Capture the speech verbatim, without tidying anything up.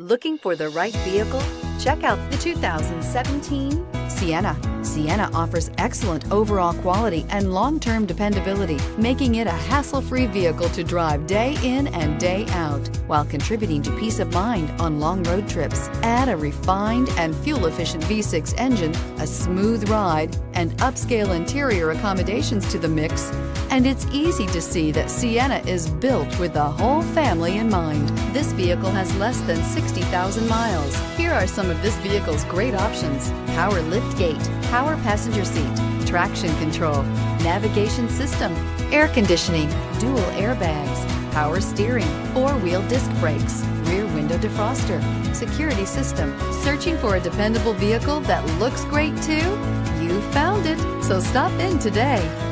Looking for the right vehicle? Check out the two thousand seventeen Sienna. Sienna offers excellent overall quality and long-term dependability, making it a hassle-free vehicle to drive day in and day out, while contributing to peace of mind on long road trips. Add a refined and fuel-efficient V six engine, a smooth ride, and upscale interior accommodations to the mix, and it's easy to see that Sienna is built with the whole family in mind. This vehicle has less than sixty thousand miles. Here are some of this vehicle's great options: power liftgate, power passenger seat, traction control, navigation system, air conditioning, dual airbags, power steering, four-wheel disc brakes, rear window defroster, security system. Searching for a dependable vehicle that looks great too? You found it, so stop in today.